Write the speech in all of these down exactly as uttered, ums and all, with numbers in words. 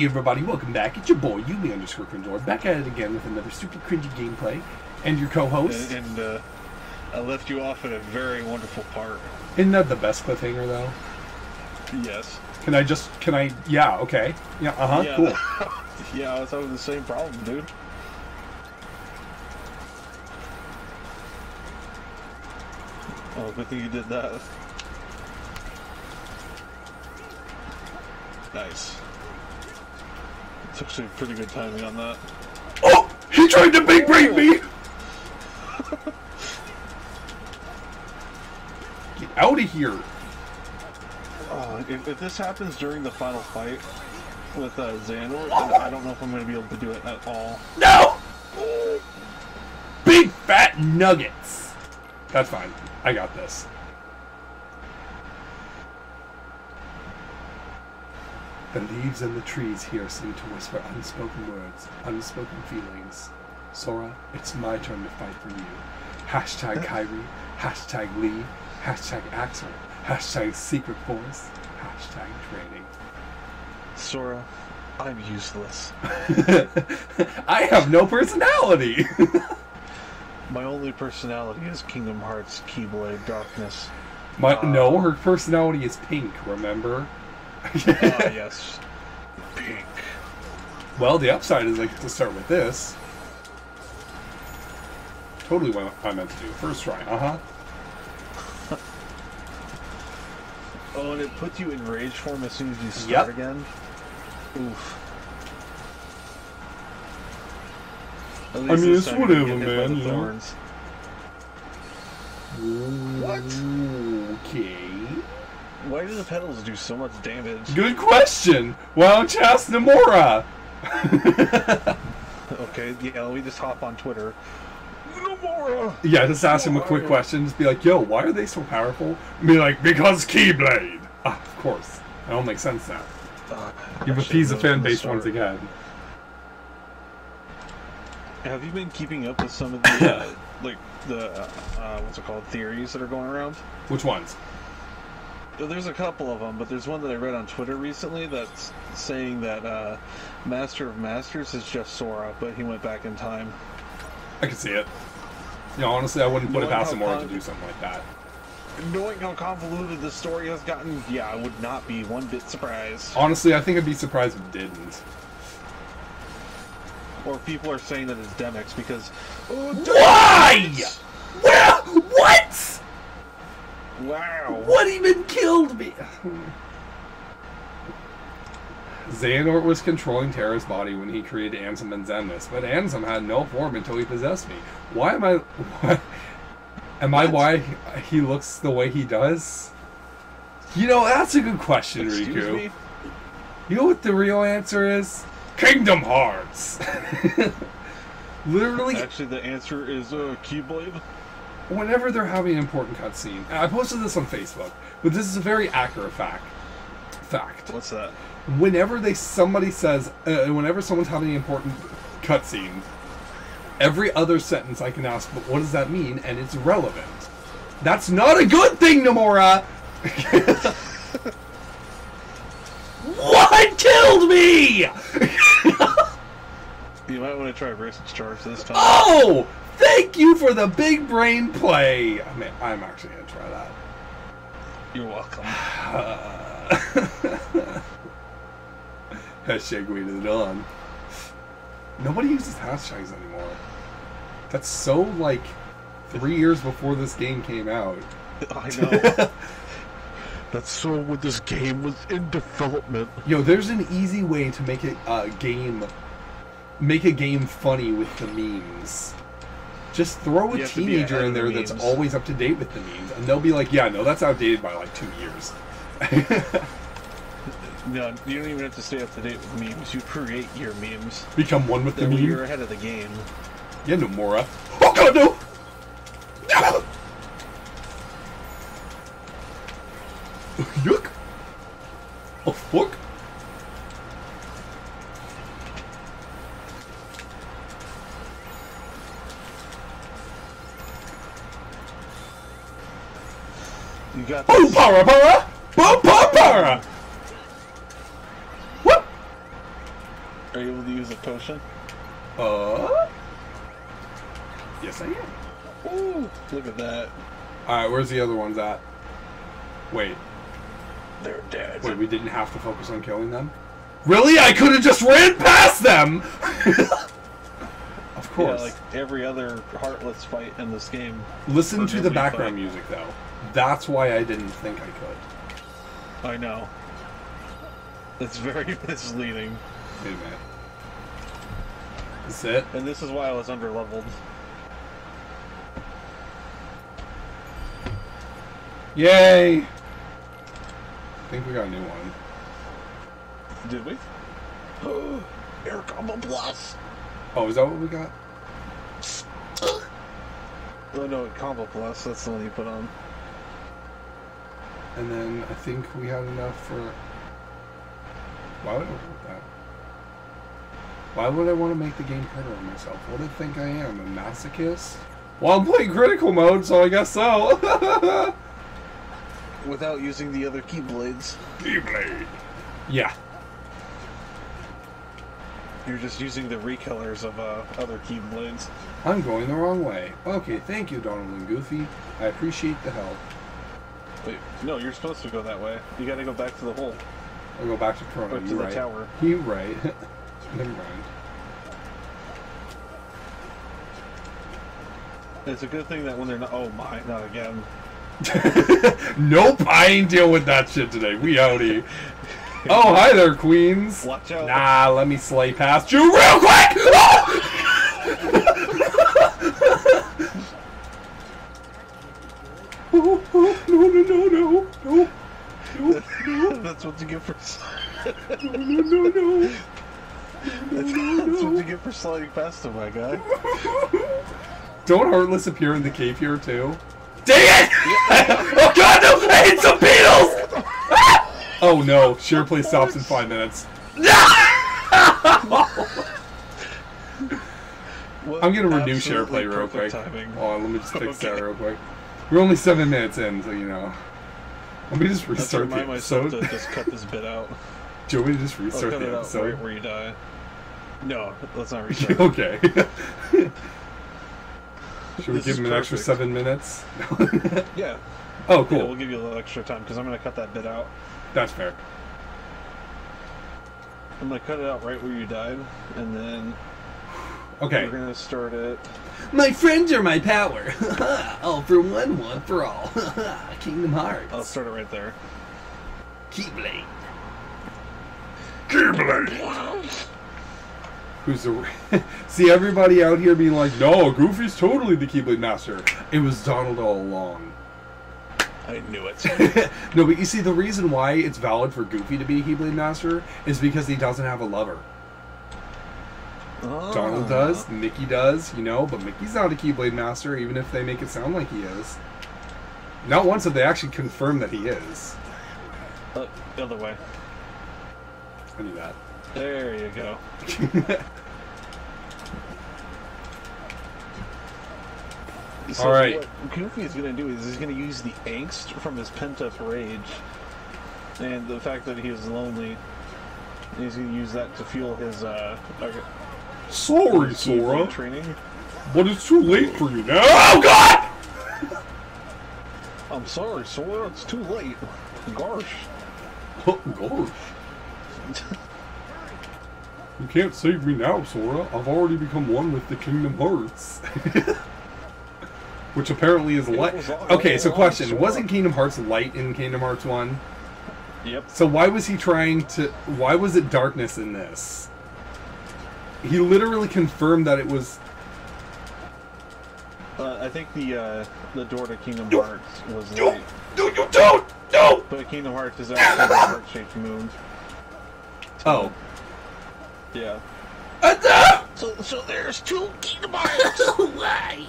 Hey everybody, welcome back. It's your boy, U B underscore Cringelord, back at it again with another super cringy gameplay. And your co-host. And, and uh, I left you off at a very wonderful part. Isn't that the best cliffhanger, though? Yes. Can I just, can I, yeah, okay. Yeah, uh-huh, yeah, cool. Yeah, I was having the same problem, dude. Oh, good thing you did that. Nice. It's actually pretty good timing on that. Oh! He tried to big brain me! Get out of here! Uh, if, if this happens during the final fight with uh, Xehanort, oh. I don't know if I'm going to be able to do it at all. No! Big fat nuggets! That's fine. I got this. The leaves and the trees here seem to whisper unspoken words, unspoken feelings. Sora, it's my turn to fight for you. Hashtag Kairi, hashtag Lee, hashtag Axel, hashtag Secret Force, hashtag training. Sora, I'm useless. I have no personality! My only personality is Kingdom Hearts Keyblade Darkness. My, uh, no, her personality is pink, remember? Ah, uh, yes. Pink. Well, the upside is I get to start with this. Totally what I meant to do. First try, uh-huh. Oh, and it puts you in rage form as soon as you start yep. again? Oof. At least I mean, it's whatever, man, you know. What? Okay. Why do the petals do so much damage? Good question! Why don't you ask Nomura? Okay, yeah, let me just hop on Twitter. Nomura! Yeah, just ask Nomura. him a quick question. Just be like, yo, why are they so powerful? And be like, because Keyblade! Ah, of course. That don't make sense now. Uh, You've appeased the fan base once again. Have you been keeping up with some of the, uh, like, the, uh, uh, what's it called, theories that are going around? Which ones? There's a couple of them, but there's one that I read on Twitter recently that's saying that uh, Master of Masters is just Sora, but he went back in time. I can see it. You know, honestly, I wouldn't put it past him to do something like that. Knowing how convoluted the story has gotten, yeah, I would not be one bit surprised. Honestly, I think I'd be surprised if it didn't. Or people are saying that it's Demix because... Oh, why? Well, what? Wow. What even killed me? Xehanort was controlling Terra's body when he created Ansem and Xemnas, but Ansem had no form until he possessed me. Why am I... Why, am what? I why he looks the way he does? You know, that's a good question, Excuse Riku. Me? You know what the real answer is? Kingdom Hearts! Literally... Actually, the answer is uh, Keyblade. Whenever they're having an important cutscene, and I posted this on Facebook, but this is a very accurate fact. Fact. What's that? Whenever they somebody says, uh, whenever someone's having an important cutscene, every other sentence I can ask, but what does that mean? And it's relevant. That's not a good thing, Nomura. What killed me? You might want to try Versus Charge this time. Oh. Thank you for the big brain play! I mean, I'm actually going to try that. You're welcome. Uh, hashtag we did it on. Nobody uses hashtags anymore. That's so, like, three years before this game came out. I know. That's so when this game was in development. Yo, there's an easy way to make a uh, game... Make a game funny with the memes. Just throw a teenager in there that's always up to date with the memes, and they'll be like, yeah, no, that's outdated by like two years. No, you don't even have to stay up to date with memes. You create your memes. Become one with the meme. You're ahead of the game. Yeah, Nomura. Oh, God, no! No! Yuck! Oh, fuck! You got this. Boom, para, para! Boom, para, para! Whoop! magic potion? Uh, yes I am. Ooh, look at that. Alright, where's the other ones at? Wait. They're dead. Wait, we didn't have to focus on killing them? Really? I could have just ran past them! Of course. Yeah, like every other heartless fight in this game. Listen to the background fight. music, though. That's why I didn't think I could. I know. It's very misleading. Hey, man. That's it. And this is why I was underleveled. Yay! I think we got a new one. Did we? Oh, Air Combo Plus! Oh, is that what we got? Oh no, Combo Plus, that's the one you put on. And then I think we had enough for... Why would I want that? Why would I want to make the game harder on myself? What do I think I am, a masochist? Well, I'm playing critical mode, so I guess so! Without using the other Keyblades. Keyblade! Yeah. You're just using the recolors of uh, other Keyblades. I'm going the wrong way. Okay, thank you, Donald and Goofy. I appreciate the help. Wait, no, you're supposed to go that way. You gotta go back to the hole. I'll go back to Chrono. Or to the tower. You right. Never mind. It's a good thing that when they're not... Oh my, not again. Nope, I ain't deal with that shit today. We outie. Oh, hi there, queens. Watch out. Nah, let me slay past you real quick! Oh, oh, no, no, no, no, no, no, no. That's what you get for... No, no, no, no. That's, that's what you get for sliding past him, my guy. Don't Heartless appear in the cave here, too? Dang it! Oh god, no! I hate some beetles! Oh no, Share Play stops in five minutes. No! I'm gonna renew Share Play real quick. Timing. Oh, let me just fix okay. that real quick. We're only seven minutes in, so you know. Let me just restart the episode. To just cut this bit out. Do you want me to just restart the episode? Where, where you die. No, let's not restart. Okay. Should we this give him an perfect. extra seven minutes? Yeah. Oh, cool. Yeah, we'll give you a little extra time because I'm going to cut that bit out. That's fair. I'm going to cut it out right where you died, and then okay. we're going to start it. My friends are my power. All for one, one for all. Kingdom Hearts. I'll start it right there. Keyblade. Keyblade. Who's the... See, everybody out here being like, no, Goofy's totally the Keyblade Master. It was Donald all along. I knew it. No, but you see, the reason why it's valid for Goofy to be a Keyblade Master is because he doesn't have a lover. Oh. Donald does, Mickey does, you know, but Mickey's not a Keyblade Master, even if they make it sound like he is. Not once have they actually confirmed that he is. Uh, the other way. I knew that. There you go. So all right. What Goofy is going to do is he's going to use the angst from his pent-up rage and the fact that he is lonely. He's going to use that to fuel his... Uh, Sorry, Sora. Training. But it's too late for you now. Oh, God! I'm sorry, Sora. It's too late. Gosh. Oh, gosh. You can't save me now, Sora. I've already become one with the Kingdom Hearts. Which apparently is light. Okay, so question. Wasn't Kingdom Hearts light in Kingdom Hearts one? Yep. So why was he trying to... Why was it darkness in this? He literally confirmed that it was... Uh, I think the uh, the door to Kingdom Hearts was light. No, you don't! No! But Kingdom Hearts is actually a heart-shaped moon. Oh. Yeah. So, so there's two Kingdom Hearts! Why?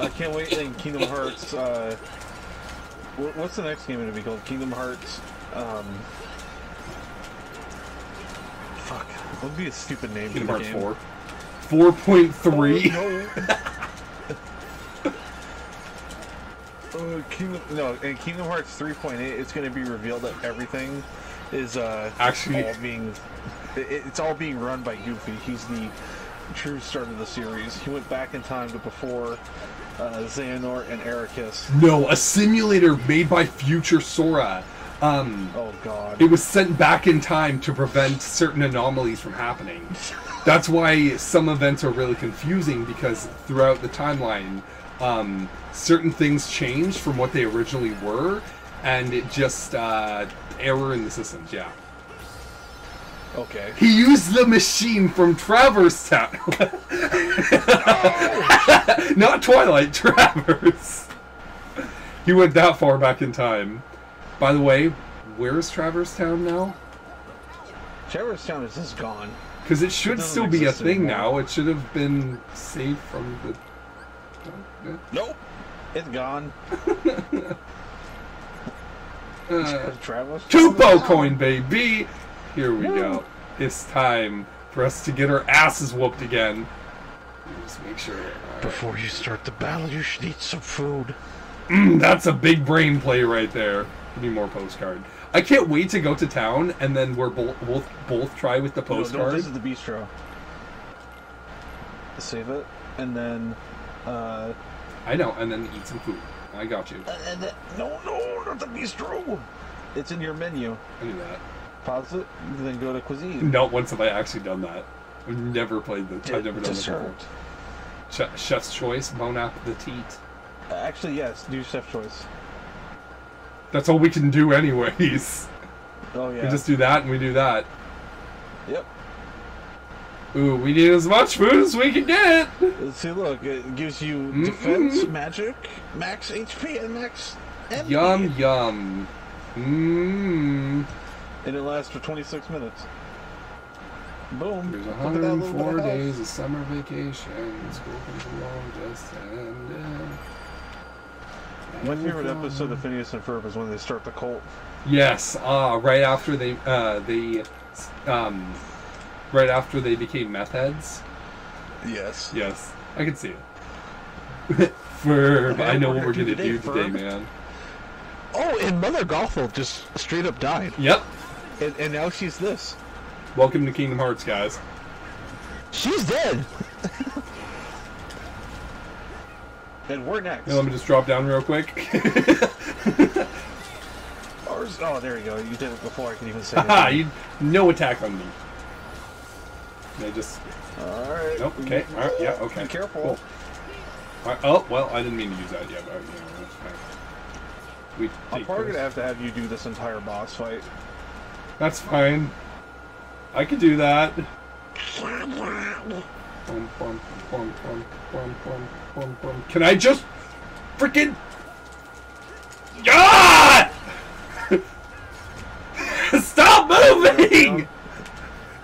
I can't wait in Kingdom Hearts, uh, what's the next game going to be called? Kingdom Hearts, um, fuck, what would be a stupid name Kingdom for the Hearts game? four. four point three? Oh, no. uh, Kingdom, no, in Kingdom Hearts three point eight, it's going to be revealed that everything is uh, actually all being it, it's all being run by Goofy. He's the true start of the series. He went back in time to before uh, Xehanort and Eraqus. No, a simulator made by future Sora. Um, oh God! It was sent back in time to prevent certain anomalies from happening. That's why some events are really confusing, because throughout the timeline, um, certain things changed from what they originally were, and it just uh, error in the systems. Yeah. Okay. He used the machine from Traverse Town. No! Not Twilight, Traverse. He went that far back in time. By the way, where is Traverse Town now? Traverse Town is just gone. Because it should it still be a thing anymore. Now. It should have been saved from the... Nope. It's gone. uh, Traverse Tupo coin, baby! Here we go. It's time for us to get our asses whooped again. Just make sure... Right. Before you start the battle, you should eat some food. Mm, that's a big brain play right there. Need more postcard. I can't wait to go to town, and then we're both both, both try with the postcard. No, no, this is the bistro. Save it, and then. Uh, I know, and then eat some food. I got you. And then, no, no, not the bistro. It's in your menu. I knew that. Pause it, and then go to cuisine. Not once have I actually done that. I've never played the. I've never done the before. Chef's choice, bon appetit. Actually, yes, do chef's choice. That's all we can do anyways. Oh yeah. We just do that and we do that. Yep. Ooh, we need as much food as we can get! See, look, it gives you mm-mm. defense, magic, max H P, and max M P. Yum, yum. Mmm. And it lasts for twenty-six minutes. Boom. There's one hundred four days of, of summer vacation. School comes along just and uh, my favorite episode of Phineas and Ferb is when they start the cult. Yes, uh, right after they, uh, they, um, right after they became meth heads. Yes. Yes, I can see it. Ferb, I know what we're gonna do today, man. Oh, and Mother Gothel just straight up died. Yep. And, and now she's this. Welcome to Kingdom Hearts, guys. She's dead. And we're next. Hey, let me just drop down real quick. Ours, oh, there you go. You did it before I can even say it. You no attack on me. They just. All right. Nope. Okay. All right. Yeah. Okay. Be careful. Cool. All right. Oh well, I didn't mean to use that yet. But, you know, that's fine. We. I'm probably gonna have to have you do this entire boss fight. That's fine. I could do that. Bum, bum, bum, bum, bum, bum, bum, bum. Can I just freaking? Ah! Stop moving!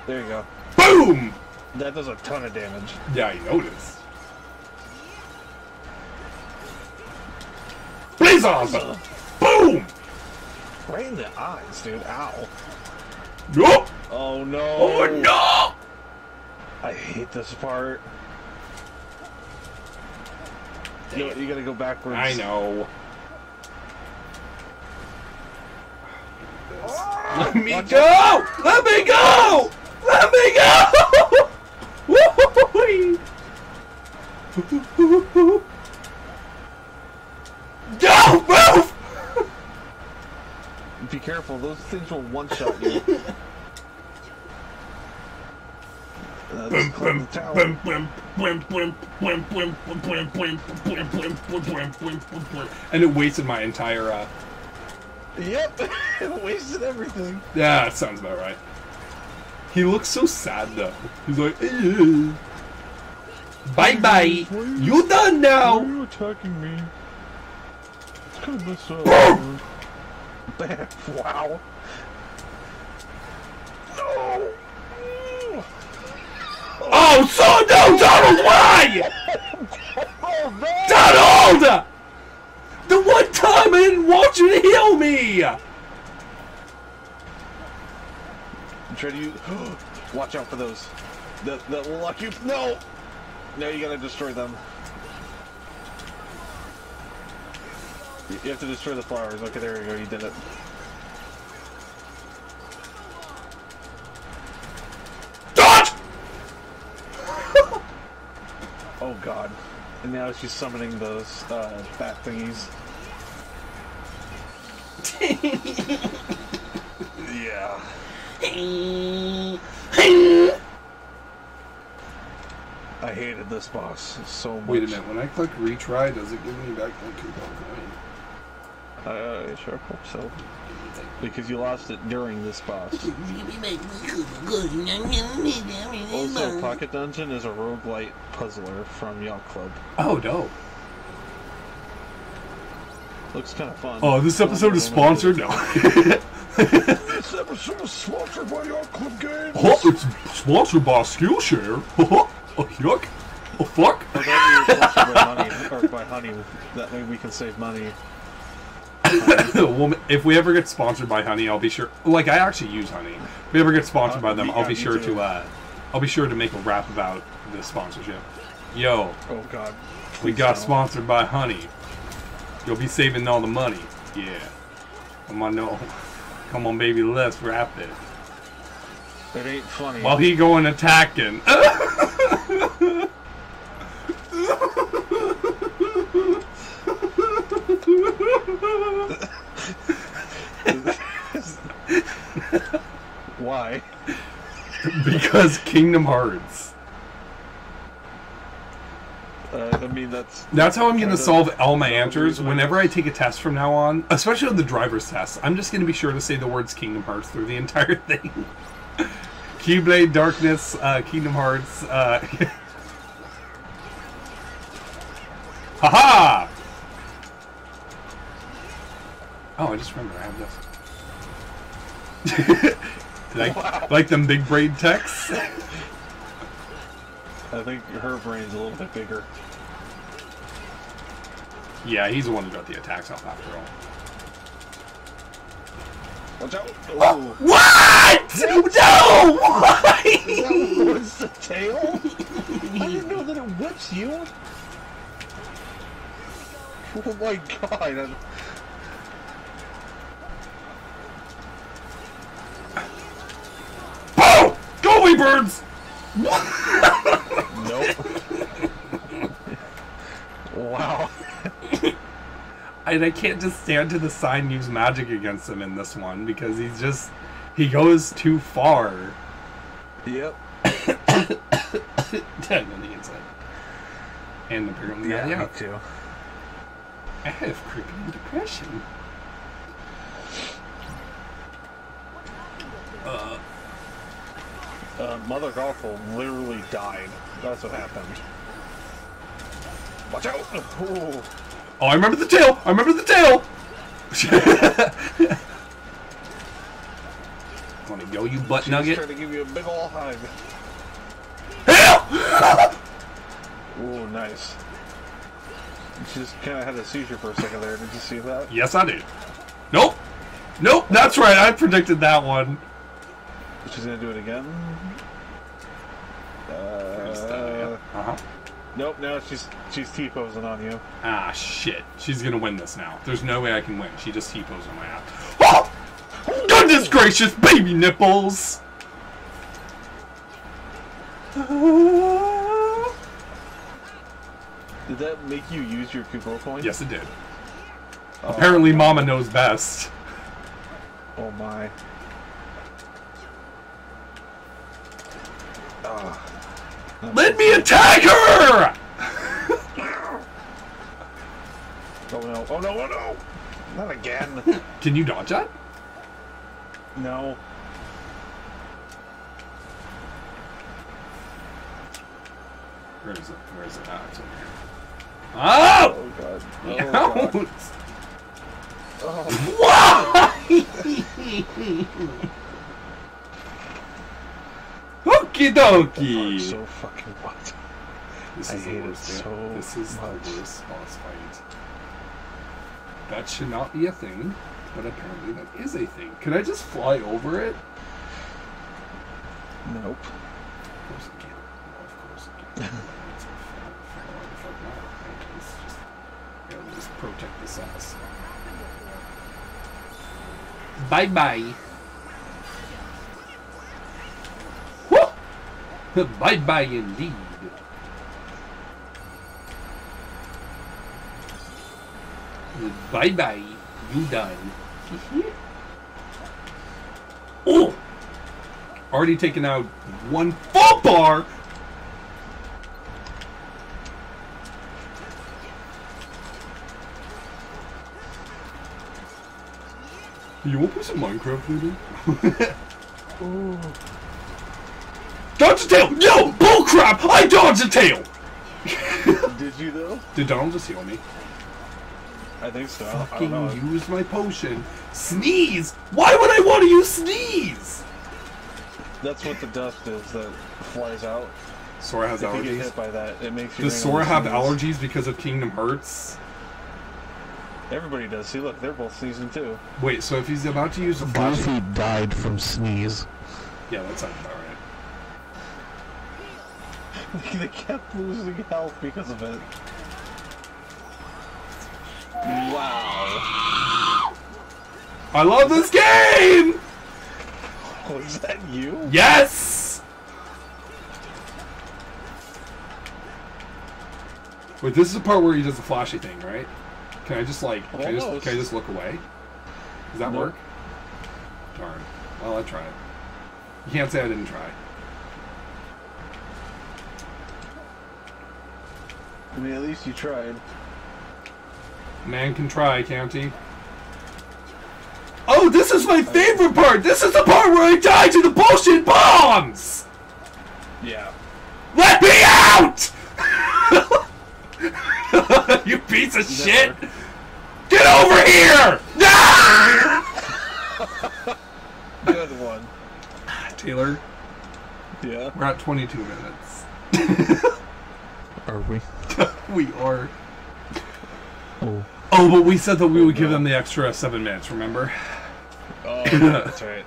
There you go. Boom! That does a ton of damage. Yeah, I noticed. Blaze awesome! Boom! Right in the eyes, dude. Ow. Nope. Oh no! Oh no! I hate this part. You, you gotta go backwards. I know. Oh, Let me go! Out. Let me go! Let me go! Woo-hoo-hoo-hoo! Don't move! Be careful, those things will one-shot you. And it wasted my entire uh Yep, it wasted everything. Yeah, that sounds about right. He looks so sad though. He's like Ew. Bye bye! You done now! Why are you attacking me? It's kind of messed up. Wow. No! Oh, so no, Donald, why? Oh, man. Donald! The one time I didn't want you to heal me! I'm trying to use... Watch out for those. That, that will lock you... No! No, you gotta destroy them. You have to destroy the flowers. Okay, there you go, you did it. god. And now she's summoning those uh, bat thingies. Yeah. I hated this boss so much. Wait a minute, when I click retry, does it give me back that coupon coin? Uh, I sure hope so. Because you lost it during this boss. Also, Pocket Dungeon is a roguelite puzzler from Yacht Club. Oh, dope. Looks kind of fun. Oh, this episode is sponsored? No. This episode is sponsored by Yacht Club Games. Oh, it's sponsored by Skillshare. Oh, yuck. Oh, fuck. Or that we were sponsored by Honey, or by Honey. That way we can save money. Well, if we ever get sponsored by Honey, I'll be sure. Like, I actually use Honey. If we ever get sponsored by them, I'll be sure to. Uh, I'll be sure to make a rap about this sponsorship. Yo. Oh God. We got sponsored by Honey. You'll be saving all the money. Yeah. Come on, no. Come on, baby. Let's rap it. It ain't funny. While he going attacking. Why? Because Kingdom Hearts. Uh, I mean, that's... That's how I'm going to solve all my answers. Whenever I take a test from now on, especially on the driver's test, I'm just going to be sure to say the words Kingdom Hearts through the entire thing. Keyblade, Darkness, uh, Kingdom Hearts. Uh... Haha! Oh, I just remember I have this. Did I like them big braid texts? I think her brain's a little bit bigger. Yeah, he's the one who got the attacks off after all. Watch out! Oh. Oh. What? No! Why? Is that what was the tail? I didn't know that it whips you. Oh my god. I'm... Go away, birds! Nope. Wow. And I can't just stand to the side and use magic against him in this one because he's just... He goes too far. Yep. Dead on the inside. And apparently yeah, not out. Too. I have creeping depression. Uh... Uh, Mother Gothel literally died. That's what happened. Watch out! Ooh. Oh, I remember the tail! I remember the tail! Wanna go, you butt she nugget? Trying to give you a big ol' hug. Help! Ooh, nice. She just kind of had a seizure for a second there. Did you see that? Yes, I did. Nope. Nope. That's right. I predicted that one. She's gonna do it again. Uh huh. Nope. Now she's she's T-posing on you. Ah shit. She's gonna win this now. There's no way I can win. She just T-posed on my ass. Oh! Goodness gracious, baby nipples! Did that make you use your coupon coin? Yes, it did. Oh, apparently, God. Mama knows best. Oh my. Oh, let me attack her! Oh no, oh no, oh no! Not again. Can you dodge that? No. Where is it? Where is it? Ah, it's over here. Oh! Oh god. Oh, no. God. Oh. Why? Okie dokie! So fucking what? This is I hate the worst, it so man. This is much. The worst boss fight. That should not be a thing, but apparently that is a thing. Can I just fly over it? Nope. Of course I can't. No, of course I can't. Why the fuck not? Just protect this ass. Bye bye. Bye-bye indeed. Bye bye. You done. Oh! Already taken out one full bar! You want to play some Minecraft later? Oh. Dodge a tail! No! Bull crap! I dodged a tail! Did you though? Did Donald just heal me? I think so. Fucking I don't know. Use my potion. Sneeze! Why would I want to use sneeze? That's what the dust is that flies out. Sora has if allergies. You get hit by that, it makes you. Does Sora have allergies because of Kingdom Hearts? Everybody does. See, look, they're both sneezing too. Wait, so if he's about to use a flash, Goofy died from sneeze. Yeah, that sounds about right. They kept losing health because of it. Wow. I love this game! Oh, is that you? Yes! Wait, this is the part where he does the flashy thing, right? Can I just, like, can I just, can I just look away? Does that nope. work? Darn. Well, I tried. You can't say I didn't try. I mean, at least you tried. Man can try, can't he? Oh, this is my favorite part! This is the part where I die to the bullshit bombs! Yeah. Let me out! You piece of Never. shit! Get over here! Good one. Taylor? Yeah? We're at twenty-two minutes. Are we? We are. Oh. Oh, but we said that we would give them the extra seven minutes, remember? Oh, that's right.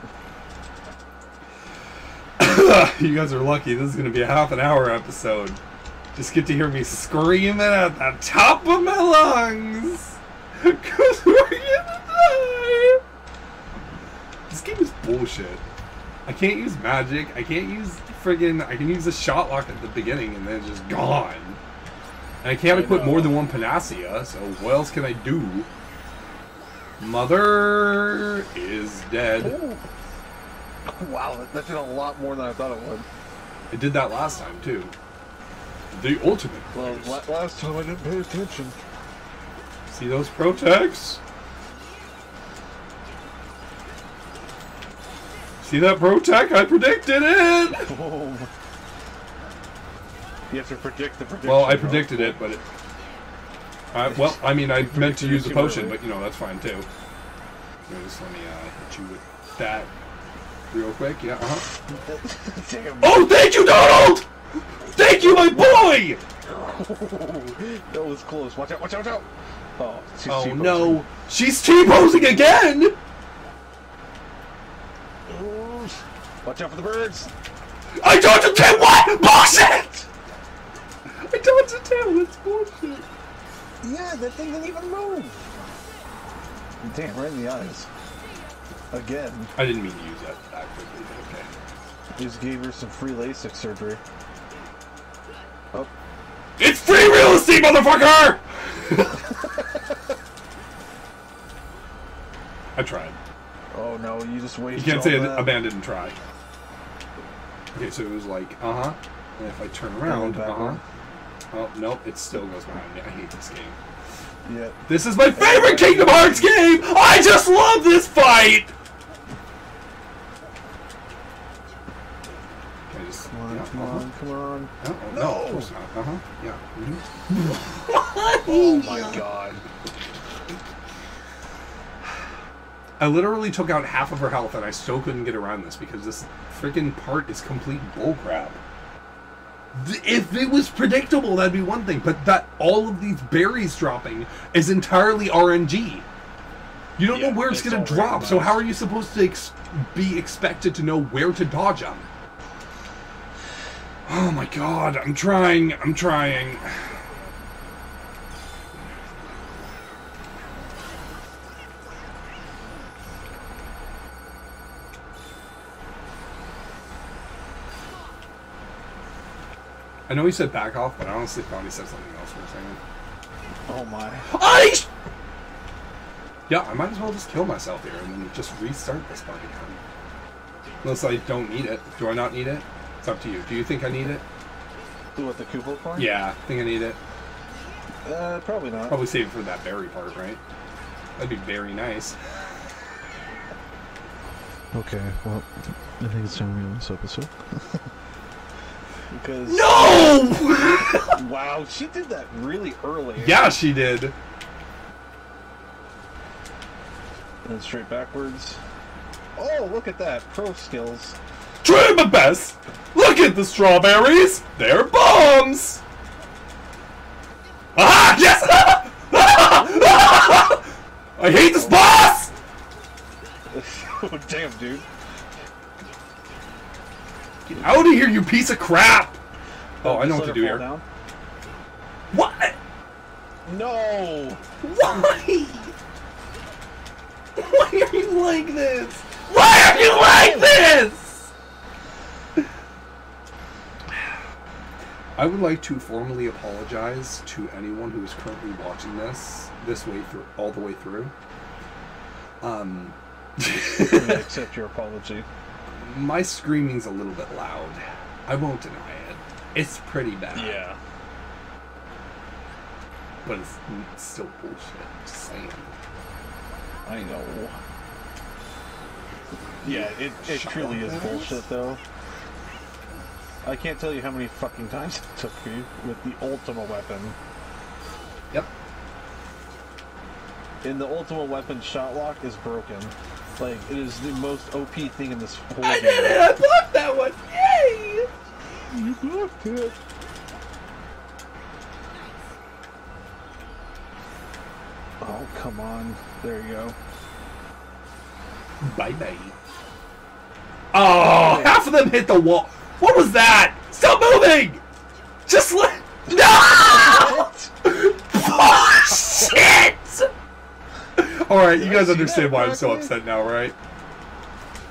You guys are lucky. This is going to be a half an hour episode. Just get to hear me screaming at the top of my lungs. Because we're going to die. This game is bullshit. I can't use magic. I can't use friggin'... I can use a shot lock at the beginning and then it's just gone. And I can't equip more than one panacea, so what else can I do? Mother is dead. Ooh. Wow, that did a lot more than I thought it would. It did that last time, too. The ultimate. Well, last time I didn't pay attention. See those Protex? See that Protec? I predicted it! Whoa. You have to predict the prediction. Well, I predicted it, but it... I, well, I mean, I meant to use the potion, but, you know, that's fine, too. Here, just let me uh, hit you with that real quick. Yeah, uh-huh. Oh, thank you, Donald! Thank you, my boy! That was close. Watch out, watch out, watch out! Oh, she's oh no. She's T-posing again! Ooh. Watch out for the birds! I don't understand what? Bullshit! I dodged a tail, that's bullshit. Yeah, that thing didn't even move. Damn, right in the eyes. Again. I didn't mean to use that actively, but okay. Just gave her some free LASIK surgery. Oh. It's free real estate, motherfucker! I tried. Oh no, you just waited. You can't say I abandoned and try. Okay, so it was like, uh-huh. And if I turn around, uh-huh. Oh, nope, it still goes behind me. I hate this game. Yeah. This is my favorite Kingdom Hearts game! I just love this fight! Can I just... Come on, yeah, come uh-huh. on, come on. Oh, oh, no, of course not. Uh-huh, yeah. Mm-hmm. Oh my god. I literally took out half of her health and I still couldn't get around this because this freaking part is complete bullcrap. If it was predictable, that'd be one thing, but that all of these berries dropping is entirely R N G. You don't yeah, know where it's, it's going to drop, so how are you supposed to ex be expected to know where to dodge them? Oh my god, I'm trying, I'm trying. I know he said back off, but I honestly thought he said something else for a second. Oh my. I Yeah, I might as well just kill myself here and then just restart this fucking time. Unless I don't need it. Do I not need it? It's up to you. Do you think I need it? Do what, the Koopa part? Yeah, I think I need it. Uh, probably not. Probably save it for that berry part, right? That'd be very nice. Okay, well, I think it's time we end this episode. Because no! Wow, she did that really early. Yeah, she did. And straight backwards. Oh, look at that. Pro skills. Try my best! Look at the strawberries! They're bombs! Ah! Yes! Ah! Ah! Ah! I hate this boss! Oh, damn, dude. Get out of here, you piece of crap! Oh, I know what to do here. Down. What? No! Why? Why are you like this? Why are you like this? I would like to formally apologize to anyone who is currently watching this this way through, all the way through. Um, I accept your apology. My screaming's a little bit loud. I won't deny it. It's pretty bad. Yeah. But it's, it's still bullshit. Just saying. I know. Yeah, it, it truly is bullshit, though. I can't tell you how many fucking times it took me with the Ultima Weapon. Yep. And the Ultima Weapon shot lock is broken. Like, it is the most O P thing in this whole I game. I did it! I blocked that one! Yay! You blocked it. Oh, come on. There you go. Bye-bye. Oh, half of them hit the wall. What was that? Stop moving! Just let... No! Oh, shit! Alright, you guys understand why I'm so upset now, right?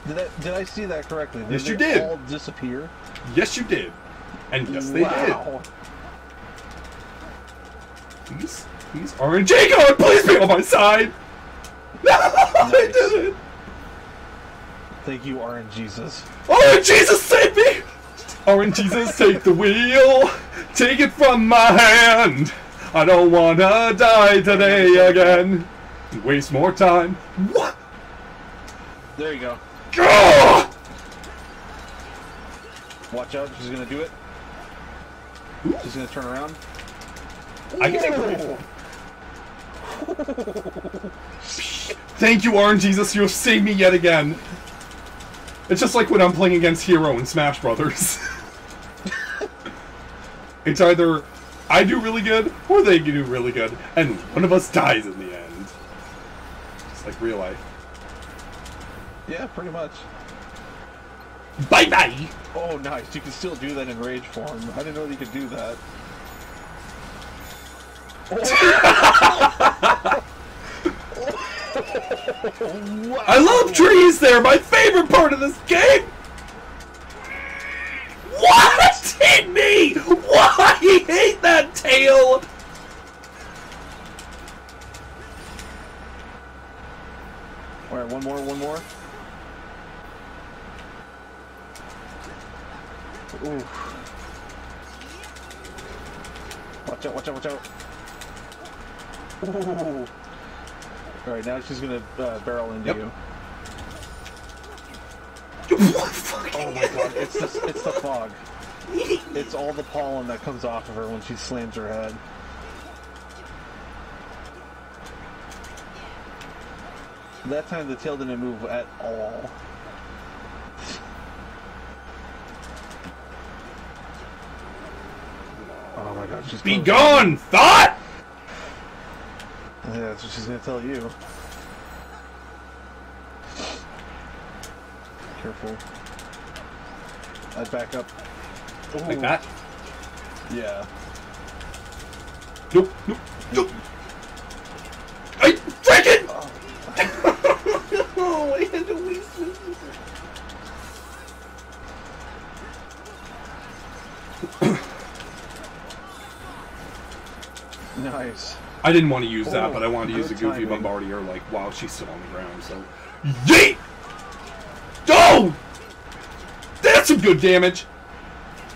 Did I, did I see that correctly? Did yes, you did. All disappear? Yes, you did. And yes, they wow. did. Please? Please, R N G, go and please be on my side! No, nice. I didn't! Thank you, RNGesus. RNGesus, save me! RNGesus, take the wheel! Take it from my hand! I don't wanna die today again! Waste more time. What? There you go. Gah! Watch out, she's gonna do it. Ooh. She's gonna turn around. Ooh. I can take the Thank you, RNGesus. You have saved me yet again. It's just like when I'm playing against Hero in Smash Brothers. It's either I do really good or they do really good, and one of us dies in the end. Just like real life. Yeah, pretty much. Bye bye. Oh, nice. You can still do that in rage form. I didn't know you could do that. Wow. I love trees, they're my favorite part of this game! What? Hit me! Why? I hate that tail! Alright, one more, one more. Ooh. Watch out, watch out, watch out. Ooh. All right, now she's gonna uh, barrel into yep. you. Oh my god, it's the, it's the fog. It's all the pollen that comes off of her when she slams her head. That time the tail didn't move at all. Oh my god, she's be gone, thought! Yeah, that's what she's gonna tell you. Careful. I'd back up. Ooh. Like that? Yeah. Nope, nope, nope! I freaking! Oh. Oh, I had to waste this. Nice. I didn't want to use that, but I wanted to use the Goofy Bombardier. Like, wow, she's still on the ground, so... Yeet! Oh! That's some good damage!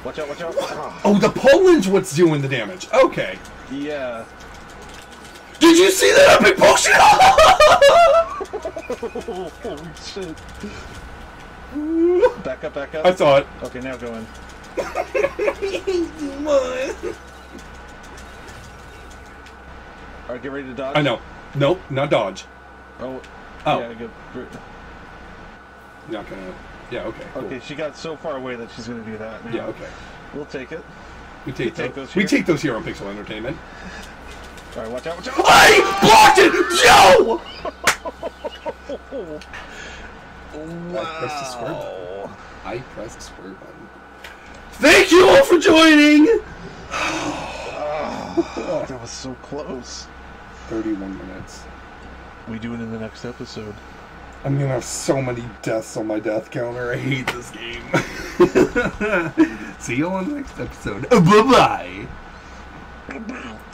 Watch out, watch out. What? Oh, the Poland's what's doing the damage. Okay. Yeah. Did you see that epic potion? Holy shit. Back up, back up. I saw it. Okay, now go in. Alright, get ready to dodge. I know. Nope, not dodge. Oh. Oh. Yeah, good. Not gonna... Yeah, okay. Cool. Okay, she got so far away that she's going to do that now. Yeah, okay. We'll take it. We take, we take those, those here. We take those here on Pixel Entertainment. All right, watch out, watch out. I blocked it! Yo! Wow. I pressed the square button. I pressed the square button. Thank you all for joining! Oh, that was so close. thirty-one minutes. We do it in the next episode. I'm gonna have so many deaths on my death counter. I hate this game. See you all on the next episode. Bye bye. Bye bye.